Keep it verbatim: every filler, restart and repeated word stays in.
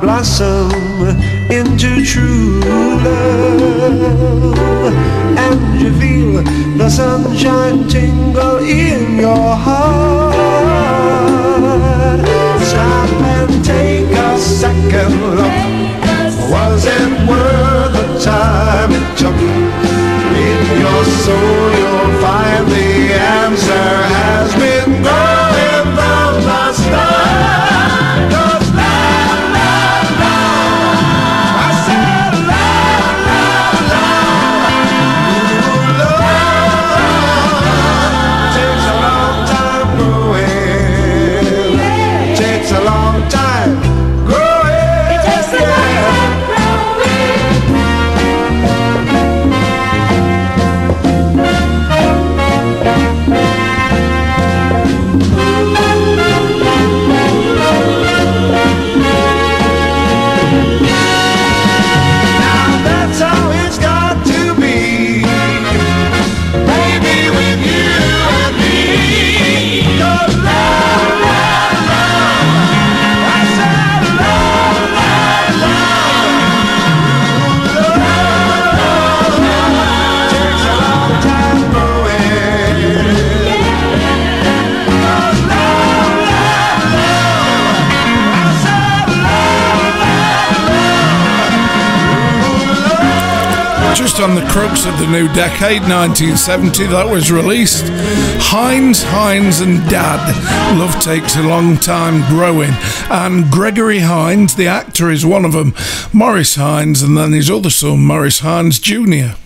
blossom into true love, and you feel the sunshine tingle in your heart. Stop and take a second look. Was it worth the time it took? In your soul you'll find the answer has been growing from the start. On the crux of the new decade, nineteen seventy, that was released. Hines, Hines and Dad. Love takes a long time growing. And Gregory Hines, the actor, is one of them. Maurice Hines, and then his other son, Maurice Hines Junior